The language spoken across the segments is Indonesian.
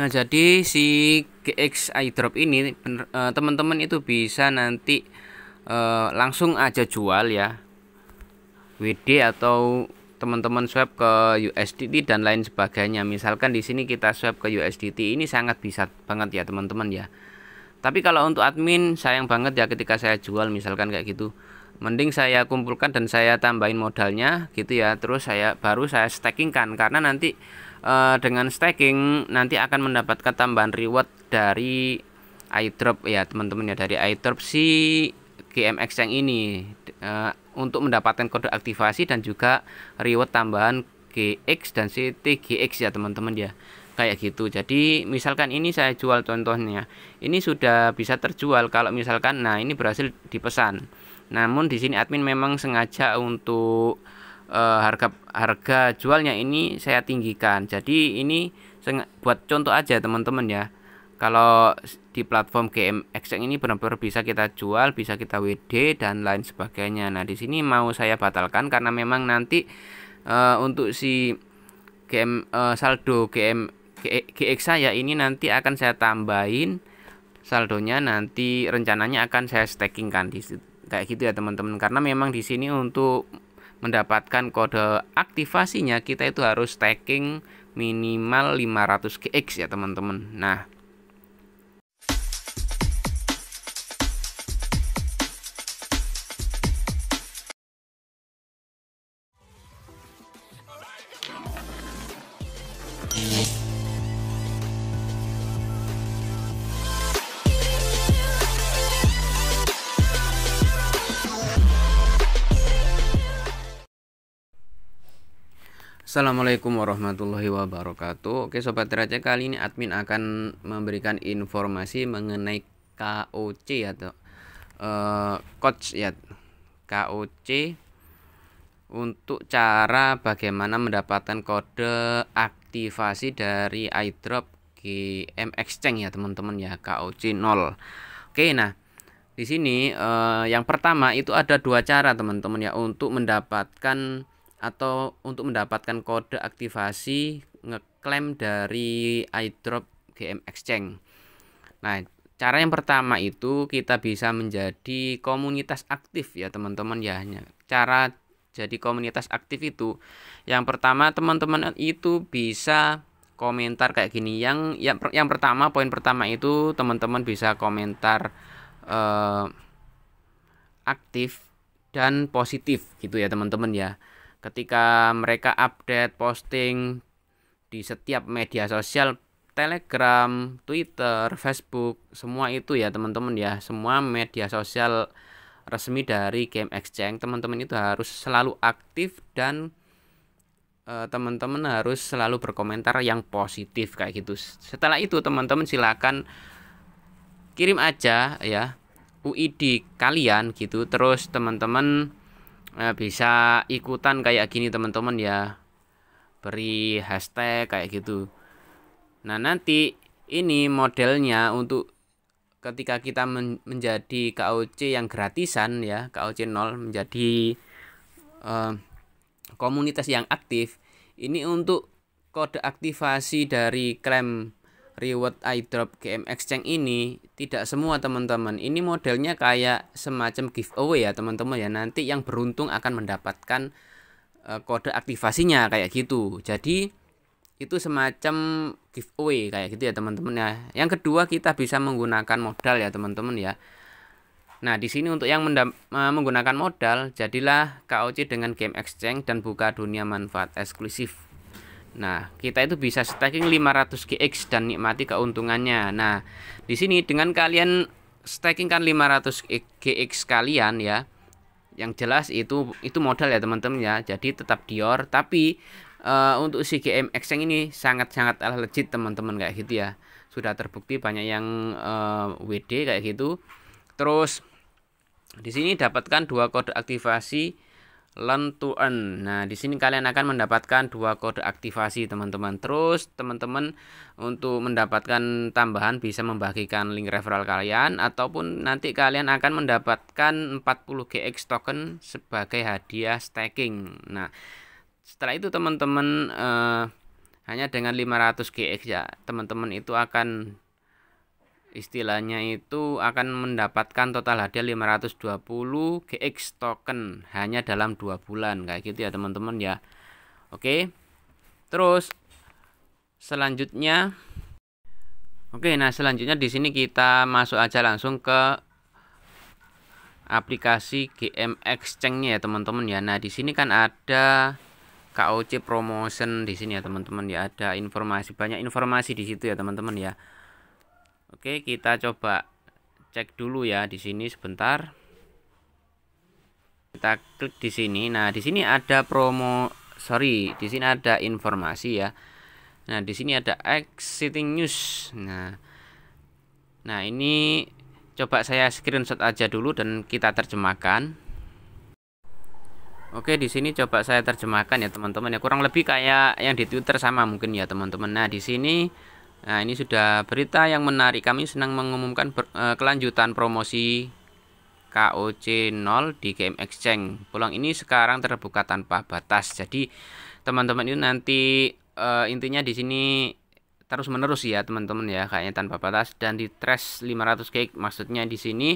Nah, jadi si GX iDrop ini teman-teman itu bisa nanti langsung aja jual ya, UID atau teman-teman swap ke USDT dan lain sebagainya. Misalkan di sini kita swap ke USDT, ini sangat bisa banget ya teman-teman ya. Tapi kalau untuk admin sayang banget ya ketika saya jual misalkan kayak gitu. Mending saya kumpulkan dan saya tambahin modalnya gitu ya, terus baru saya stakingkan, karena nanti dengan staking nanti akan mendapatkan tambahan reward dari iDrop ya teman-teman ya, dari iDrop si GMX yang ini untuk mendapatkan kode aktivasi dan juga reward tambahan GX dan CT GX ya teman-teman ya, kayak gitu. Jadi misalkan ini saya jual contohnya, ini sudah bisa terjual kalau misalkan, nah ini berhasil dipesan. Namun di sini admin memang sengaja untuk harga jualnya ini saya tinggikan. Jadi ini buat contoh aja teman-teman ya. Kalau di platform GMX ini benar-benar bisa kita jual, bisa kita WD dan lain sebagainya. Nah, di sini mau saya batalkan karena memang nanti untuk si saldo GX saya ini nanti akan saya tambahin saldonya, nanti rencananya akan saya stakingkan di situ. Kayak gitu ya teman-teman, karena memang di sini untuk mendapatkan kode aktivasinya kita itu harus staking minimal 500 GX ya teman-teman. Nah, assalamualaikum warahmatullahi wabarakatuh. Oke sobat Raja, kali ini admin akan memberikan informasi mengenai KOC atau coach ya, KOC untuk cara bagaimana mendapatkan kode aktivasi dari iDrop GM Exchange ya teman-teman ya, KOC 0. Oke, nah di sini yang pertama itu ada dua cara teman-teman ya untuk mendapatkan kode aktivasi ngeklaim dari iDrop GM Exchange. Nah, cara yang pertama itu kita bisa menjadi komunitas aktif ya teman-teman ya. Cara jadi komunitas aktif itu yang pertama teman-teman itu bisa komentar kayak gini. Yang pertama, poin pertama itu teman-teman bisa komentar aktif dan positif gitu ya teman-teman ya. Ketika mereka update posting di setiap media sosial, Telegram, Twitter, Facebook, semua itu ya teman-teman ya, semua media sosial resmi dari GM Exchange, teman-teman itu harus selalu aktif dan teman-teman harus selalu berkomentar yang positif kayak gitu. Setelah itu teman-teman silakan kirim aja ya UID kalian gitu, terus teman-teman bisa ikutan kayak gini teman-teman ya, beri hashtag kayak gitu. Nah, nanti ini modelnya untuk ketika kita menjadi KOC yang gratisan ya, KOC 0 menjadi komunitas yang aktif, ini untuk kode aktivasi dari klaim reward iDrop GM Exchange ini tidak semua teman-teman. Ini modelnya kayak semacam giveaway ya teman-teman ya. Nanti yang beruntung akan mendapatkan kode aktivasinya kayak gitu. Jadi itu semacam giveaway kayak gitu ya teman-teman ya. Yang kedua, kita bisa menggunakan modal ya teman-teman ya. Nah, di sini untuk yang menggunakan modal, jadilah KOC dengan GM Exchange dan buka dunia manfaat eksklusif. Nah, kita itu bisa staking 500 GX dan nikmati keuntungannya. Nah, di sini dengan kalian stakingkan 500 GX kalian ya. Yang jelas itu modal ya teman-teman ya. Jadi tetap dior, tapi untuk si GM Exchange ini sangat-sangat legit teman-teman kayak gitu ya. Sudah terbukti banyak yang WD kayak gitu. Terus di sini dapatkan dua kode aktivasi learn to earn. Nah, di sini kalian akan mendapatkan dua kode aktivasi teman-teman. Terus teman-teman untuk mendapatkan tambahan bisa membagikan link referral kalian, ataupun nanti kalian akan mendapatkan 40 GX token sebagai hadiah staking. Nah, setelah itu teman-teman Hanya dengan 500 GX ya teman-teman, itu akan istilahnya itu akan mendapatkan total hadiah 520 GX token hanya dalam 2 bulan, kayak gitu ya teman-teman ya. Oke, terus selanjutnya, oke, nah selanjutnya di sini kita masuk aja langsung ke aplikasi GM Exchange ya teman-teman ya. Nah di sini kan ada KOC promotion di sini ya teman-teman ya, ada informasi, banyak informasi di situ ya teman-teman ya. Oke, kita coba cek dulu ya di sini sebentar. Kita klik di sini. Nah, di sini ada di sini ada informasi ya. Nah, di sini ada exciting news. Nah, ini coba saya screenshot aja dulu dan kita terjemahkan. Oke, di sini coba saya terjemahkan ya teman-teman ya. Kurang lebih kayak yang di Twitter sama mungkin ya teman-teman. Nah, di sini, nah ini sudah berita yang menarik, kami senang mengumumkan kelanjutan promosi KOC 0 di GM Exchange. Peluang ini sekarang terbuka tanpa batas. Jadi teman-teman itu nanti intinya di sini terus menerus ya teman-teman ya, kayaknya tanpa batas, dan di trash 500 GX. Maksudnya di sini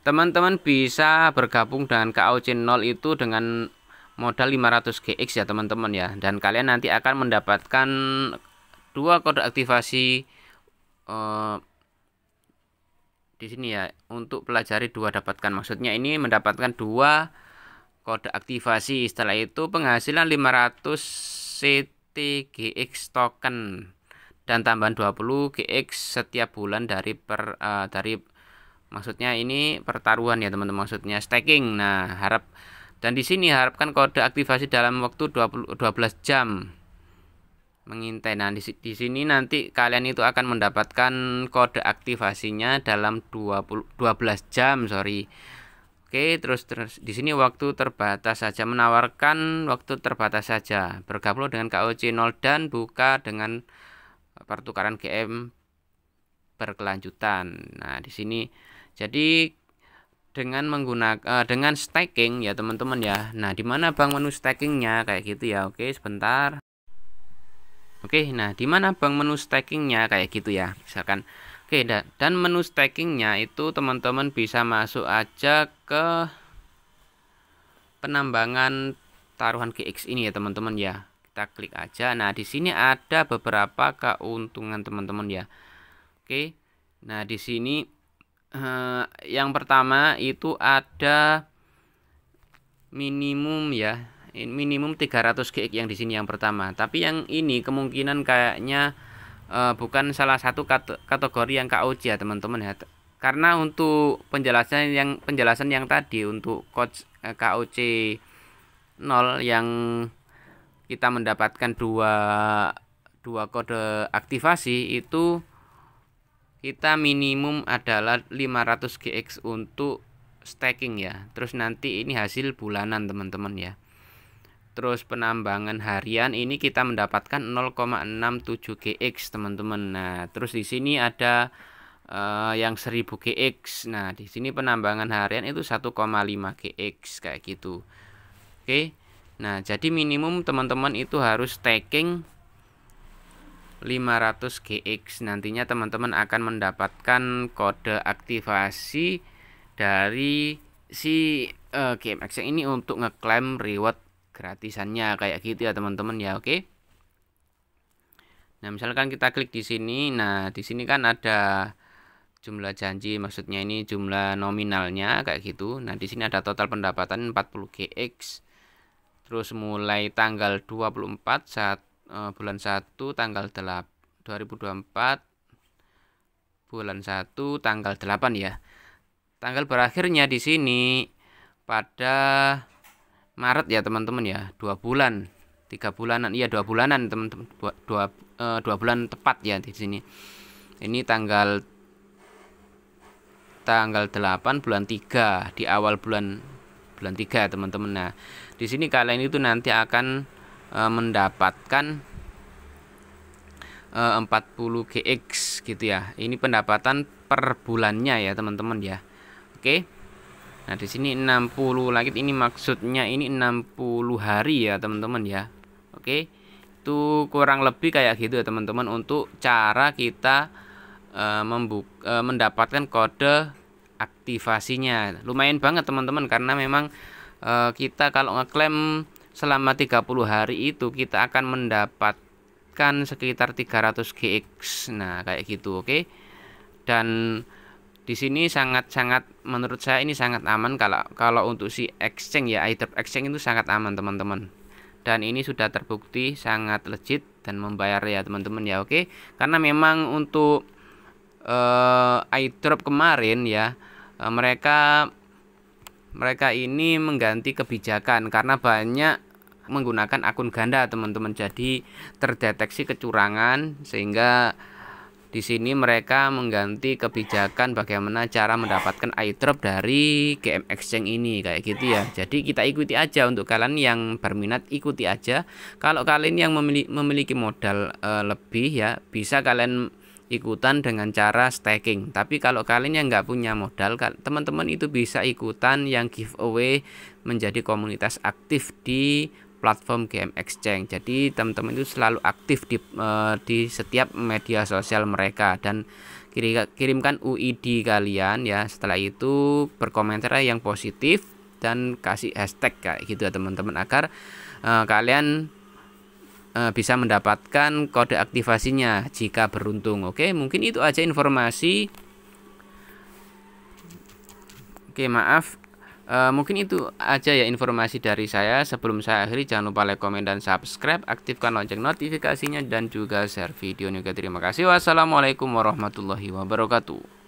teman-teman bisa bergabung dengan KOC 0 itu dengan modal 500 GX ya teman-teman ya, dan kalian nanti akan mendapatkan 2 kode aktivasi di sini ya, untuk pelajari 2 dapatkan. Maksudnya ini mendapatkan 2 kode aktivasi. Setelah itu penghasilan 500 CT GX token dan tambahan 20 GX setiap bulan dari maksudnya ini pertaruhan ya teman-teman, maksudnya staking. Nah, dan di sini harapkan kode aktivasi dalam waktu 12 jam. Mengintai. Nah, di sini nanti kalian itu akan mendapatkan kode aktivasinya dalam 12 jam, sorry. Oke, terus di sini waktu terbatas saja, menawarkan waktu terbatas saja. Bergabung dengan KOC 0 dan buka dengan pertukaran GM berkelanjutan. Nah, di sini jadi dengan dengan staking ya teman-teman ya. Nah, di mana Bang menu stakingnya kayak gitu ya. Oke, sebentar. Oke, nah di mana Bang menu stakingnya kayak gitu ya, misalkan. Oke, dan menu stakingnya itu teman-teman bisa masuk aja ke penambangan taruhan GX ini ya teman-teman ya. Kita klik aja. Nah di sini ada beberapa keuntungan teman-teman ya. Oke, nah di sini yang pertama itu ada minimum ya. Minimum 300 GX yang di sini yang pertama. Tapi yang ini kemungkinan kayaknya bukan salah satu kategori yang KOC ya teman-teman ya. Karena untuk penjelasan yang tadi untuk KOC 0 yang kita mendapatkan 2 kode aktivasi itu, kita minimum adalah 500 GX untuk staking ya. Terus nanti ini hasil bulanan teman-teman ya. Terus penambangan harian ini kita mendapatkan 0,67 GX teman-teman. Nah, terus di sini ada yang 1000 GX. Nah, di sini penambangan harian itu 1,5 GX kayak gitu. Oke. Nah, jadi minimum teman-teman itu harus staking 500 GX. Nantinya teman-teman akan mendapatkan kode aktivasi dari si GMX ini untuk ngeklaim reward gratisannya kayak gitu ya teman-teman ya. Oke. Nah, misalkan kita klik di sini. Nah, di sini kan ada jumlah janji, maksudnya ini jumlah nominalnya kayak gitu. Nah, di sini ada total pendapatan 40 GX. Terus mulai tanggal 24 bulan 1 tanggal 2024 bulan 1 tanggal 8 ya. Tanggal berakhirnya di sini pada Maret ya teman-teman ya, 2 bulan, 3 bulanan, iya 2 bulanan teman-teman, 2 bulan tepat ya di sini. Ini tanggal 8 bulan 3, di awal bulan 3 teman-teman. Nah, di sini kalian itu nanti akan mendapatkan 40 GX gitu ya. Ini pendapatan per bulannya ya teman-teman ya. Oke. Nah, di sini 60 lagi, ini maksudnya ini 60 hari ya, teman-teman ya. Oke. Itu kurang lebih kayak gitu ya teman-teman, untuk cara kita mendapatkan kode aktivasinya. Lumayan banget teman-teman, karena memang kita kalau ngeklaim selama 30 hari itu kita akan mendapatkan sekitar 300 GX. Nah, kayak gitu, oke. Dan di sini sangat-sangat, menurut saya ini sangat aman kalau untuk si exchange ya, iDrop exchange itu sangat aman teman-teman. Dan ini sudah terbukti sangat legit dan membayar ya teman-teman ya, oke. Karena memang untuk iDrop kemarin ya, mereka ini mengganti kebijakan karena banyak menggunakan akun ganda teman-teman. Jadi terdeteksi kecurangan, sehingga di sini mereka mengganti kebijakan bagaimana cara mendapatkan iDrop dari GM Exchange ini, kayak gitu ya. Jadi kita ikuti aja, untuk kalian yang berminat ikuti aja. Kalau kalian yang memiliki modal lebih ya, bisa kalian ikutan dengan cara staking. Tapi kalau kalian yang nggak punya modal, teman-teman itu bisa ikutan yang giveaway menjadi komunitas aktif di platform GM Exchange. Jadi teman-teman itu selalu aktif di setiap media sosial mereka, dan kirimkan UID kalian ya. Setelah itu berkomentar yang positif dan kasih hashtag kayak gitu ya teman-teman, agar kalian bisa mendapatkan kode aktivasinya jika beruntung. Oke, mungkin itu aja informasi. Oke, maaf. Mungkin itu aja ya informasi dari saya. Sebelum saya akhiri, jangan lupa like, komen, dan subscribe. Aktifkan lonceng notifikasinya dan juga share video ini. Terima kasih. Wassalamualaikum warahmatullahi wabarakatuh.